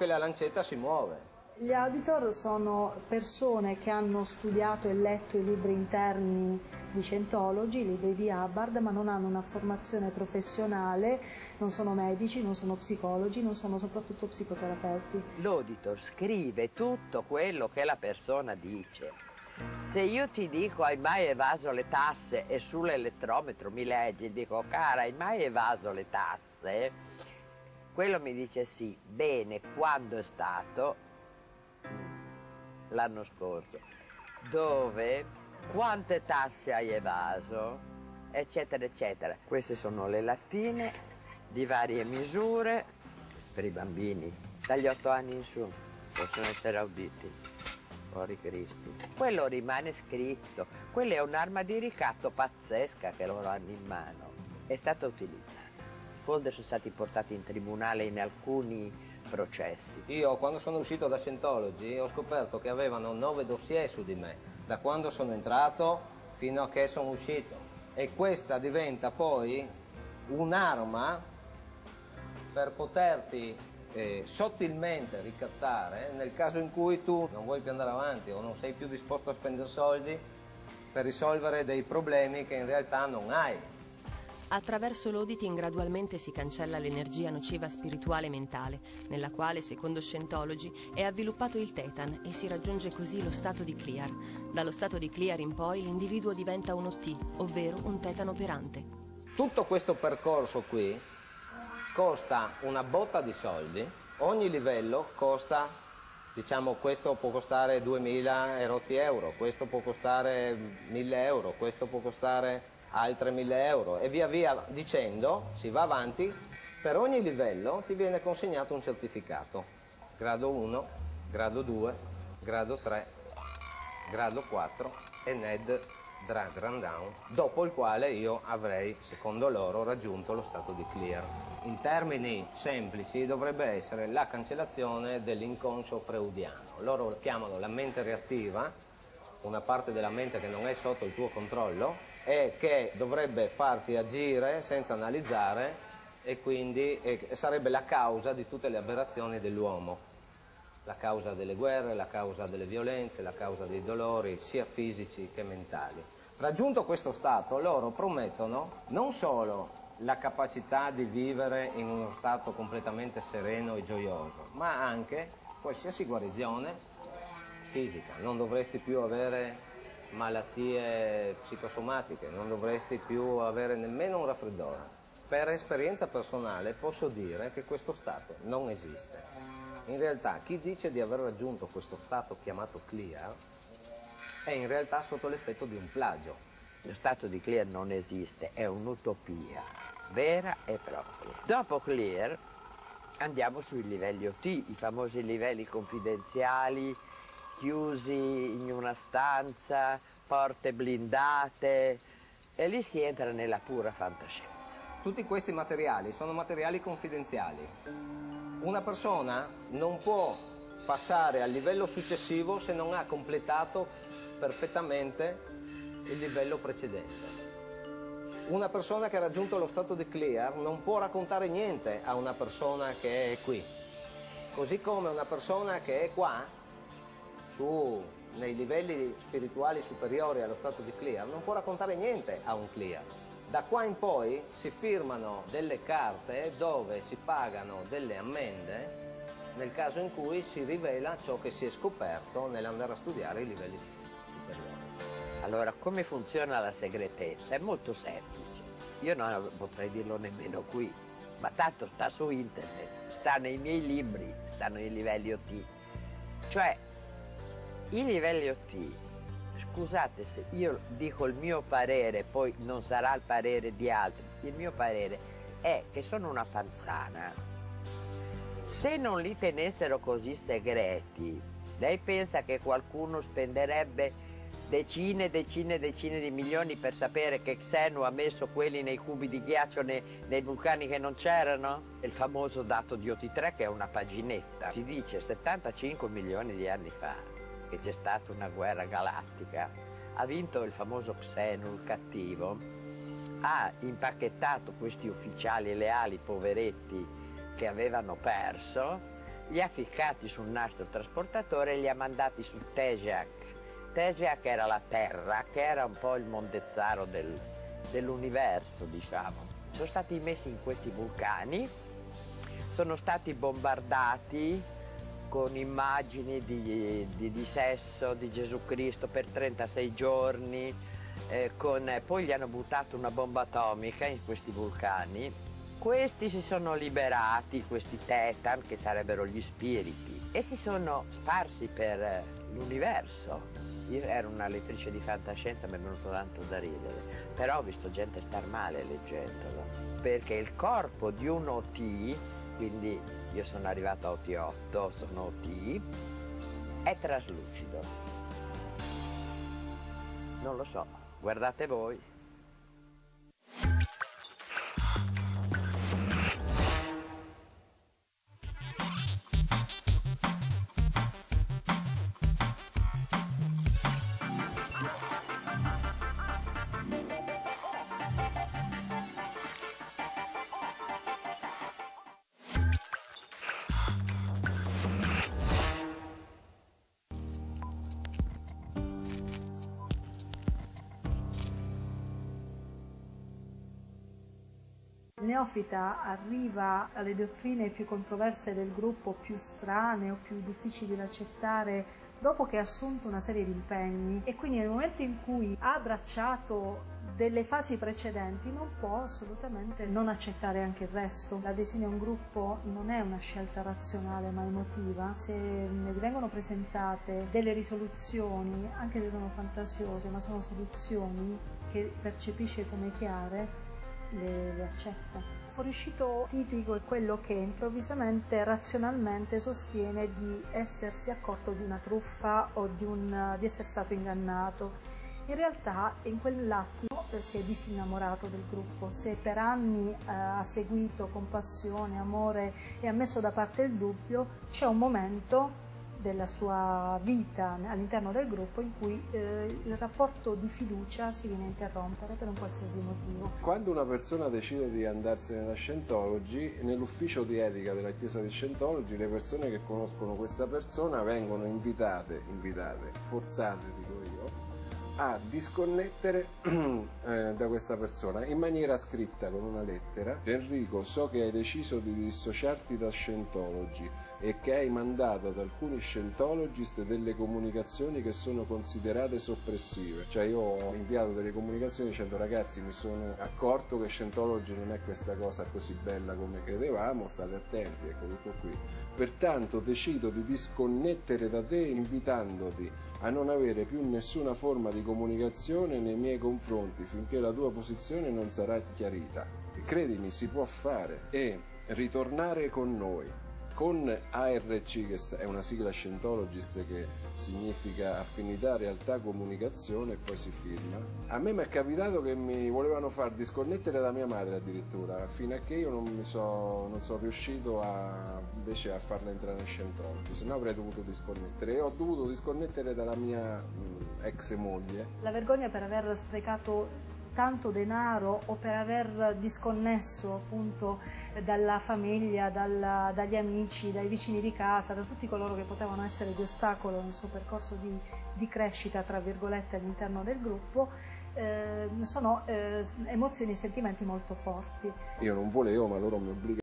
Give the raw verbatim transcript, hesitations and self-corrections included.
che la lancetta si muove. Gli auditor sono persone che hanno studiato e letto i libri interni di Scientology, i libri di Hubbard, ma non hanno una formazione professionale, non sono medici, non sono psicologi, non sono soprattutto psicoterapeuti. L'auditor scrive tutto quello che la persona dice. Se io ti dico hai mai evaso le tasse e sull'elettrometro mi leggi e dico cara hai mai evaso le tasse, quello mi dice sì, bene, quando è stato? L'anno scorso. Dove? Quante tasse hai evaso? Eccetera, eccetera. Queste sono le lattine di varie misure per i bambini dagli otto anni in su, possono essere auditi. Fuori Cristi. Quello rimane scritto. Quella è un'arma di ricatto pazzesca che loro hanno in mano. È stata utilizzata. I folder sono stati portati in tribunale in alcuni processi. Io quando sono uscito da Scientology ho scoperto che avevano nove dossier su di me, da quando sono entrato fino a che sono uscito, e questa diventa poi un'arma per poterti eh, sottilmente ricattare nel caso in cui tu non vuoi più andare avanti o non sei più disposto a spendere soldi per risolvere dei problemi che in realtà non hai. Attraverso l'auditing gradualmente si cancella l'energia nociva spirituale e mentale, nella quale, secondo Scientology, è avviluppato il tetan e si raggiunge così lo stato di clear. Dallo stato di clear in poi l'individuo diventa un O T, ovvero un tetan operante. Tutto questo percorso qui costa una botta di soldi, ogni livello costa, diciamo, questo può costare duemila euro, questo può costare mille euro, questo può costare altre mille euro e via via dicendo si va avanti. Per ogni livello ti viene consegnato un certificato, grado uno, grado due, grado tre, grado quattro e Ned Drag Rundown, dopo il quale io avrei, secondo loro, raggiunto lo stato di clear. In termini semplici dovrebbe essere la cancellazione dell'inconscio freudiano. Loro chiamano la mente reattiva, una parte della mente che non è sotto il tuo controllo e che dovrebbe farti agire senza analizzare, e quindi e sarebbe la causa di tutte le aberrazioni dell'uomo, la causa delle guerre, la causa delle violenze, la causa dei dolori sia fisici che mentali. Raggiunto questo stato, loro promettono non solo la capacità di vivere in uno stato completamente sereno e gioioso, ma anche qualsiasi guarigione fisica. Non dovresti più avere malattie psicosomatiche, non dovresti più avere nemmeno un raffreddore. Per esperienza personale posso dire che questo stato non esiste. In realtà chi dice di aver raggiunto questo stato chiamato clear è in realtà sotto l'effetto di un plagio. Lo stato di clear non esiste, è un'utopia vera e propria. Dopo clear andiamo sui livelli O T, i famosi livelli confidenziali, chiusi in una stanza, porte blindate, e lì si entra nella pura fantascienza. Tutti questi materiali sono materiali confidenziali. Una persona non può passare al livello successivo se non ha completato perfettamente il livello precedente. Una persona che ha raggiunto lo stato di clear non può raccontare niente a una persona che è qui. Così come una persona che è qua, Su, nei livelli spirituali superiori allo stato di clear, non può raccontare niente a un clear. Da qua in poi si firmano delle carte dove si pagano delle ammende nel caso in cui si rivela ciò che si è scoperto nell'andare a studiare i livelli superiori. Allora, come funziona la segretezza? È molto semplice. Io non potrei dirlo nemmeno qui, ma tanto sta su internet, sta nei miei libri, stanno i livelli O T. Cioè, i livelli O T, scusate se io dico il mio parere, poi non sarà il parere di altri, il mio parere è che sono una panzana. Se non li tenessero così segreti, lei pensa che qualcuno spenderebbe decine e decine e decine di milioni per sapere che Xenu ha messo quelli nei cubi di ghiaccio, nei, nei vulcani che non c'erano? Il famoso dato di O T tre, che è una paginetta, ci dice settantacinque milioni di anni fa che c'è stata una guerra galattica, ha vinto il famoso Xenu, il cattivo, ha impacchettato questi ufficiali leali poveretti che avevano perso li ha ficcati sul nastro trasportatore e li ha mandati su Tejak. Tejak era la Terra, che era un po' il mondezzaro del, dell'universo, diciamo. Sono stati messi in questi vulcani, sono stati bombardati con immagini di, di, di sesso di Gesù Cristo per trentasei giorni, eh, con, eh, poi gli hanno buttato una bomba atomica in questi vulcani. Questi si sono liberati, questi tetan, che sarebbero gli spiriti, e si sono sparsi per eh, l'universo. Io ero una lettrice di fantascienza, mi è venuto tanto da ridere, però ho visto gente star male leggendolo, perché il corpo di un O T, quindi io sono arrivato a O T otto, sono O T, è traslucido. Non lo so, guardate voi. Neofita arriva alle dottrine più controverse del gruppo, più strane o più difficili da accettare, dopo che ha assunto una serie di impegni, e quindi nel momento in cui ha abbracciato delle fasi precedenti non può assolutamente non accettare anche il resto. L'adesione a un gruppo non è una scelta razionale ma emotiva. Se ne vengono presentate delle risoluzioni, anche se sono fantasiose, ma sono soluzioni che percepisce come chiare, Le, le accetta. Fuoriuscito tipico è quello che improvvisamente, razionalmente sostiene di essersi accorto di una truffa o di, un, di essere stato ingannato. In realtà in quell'attimo si è disinnamorato del gruppo. Se per anni eh, ha seguito con passione, amore e ha messo da parte il dubbio, c'è un momento della sua vita all'interno del gruppo in cui eh, il rapporto di fiducia si viene a interrompere per un qualsiasi motivo. Quando una persona decide di andarsene da Scientology, nell'ufficio di etica della Chiesa di Scientology le persone che conoscono questa persona vengono invitate, invitate, forzate dico io, a disconnettere eh, da questa persona in maniera scritta con una lettera. Enrico, so che hai deciso di dissociarti da Scientology e che hai mandato ad alcuni Scientologist delle comunicazioni che sono considerate soppressive. Cioè io ho inviato delle comunicazioni dicendo: ragazzi, mi sono accorto che Scientology non è questa cosa così bella come credevamo, state attenti, ecco, tutto qui. Pertanto decido di disconnettere da te invitandoti a non avere più nessuna forma di comunicazione nei miei confronti finché la tua posizione non sarà chiarita. Credimi, si può fare, e ritornare con noi, con A R C, che è una sigla Scientologist che significa affinità, realtà, comunicazione, e poi si firma. A me mi è capitato che mi volevano far disconnettere da mia madre addirittura, fino a che io non mi so, non sono riuscito a, invece a farla entrare in Scientology, se no avrei dovuto disconnettere, e ho dovuto disconnettere dalla mia mh, ex moglie. La vergogna per aver sprecato tanto denaro o per aver disconnesso appunto dalla famiglia, dalla, dagli amici, dai vicini di casa, da tutti coloro che potevano essere di ostacolo nel suo percorso di, di crescita, tra virgolette, all'interno del gruppo, eh, sono eh, emozioni e sentimenti molto forti. Io non volevo, ma loro mi obbligavano.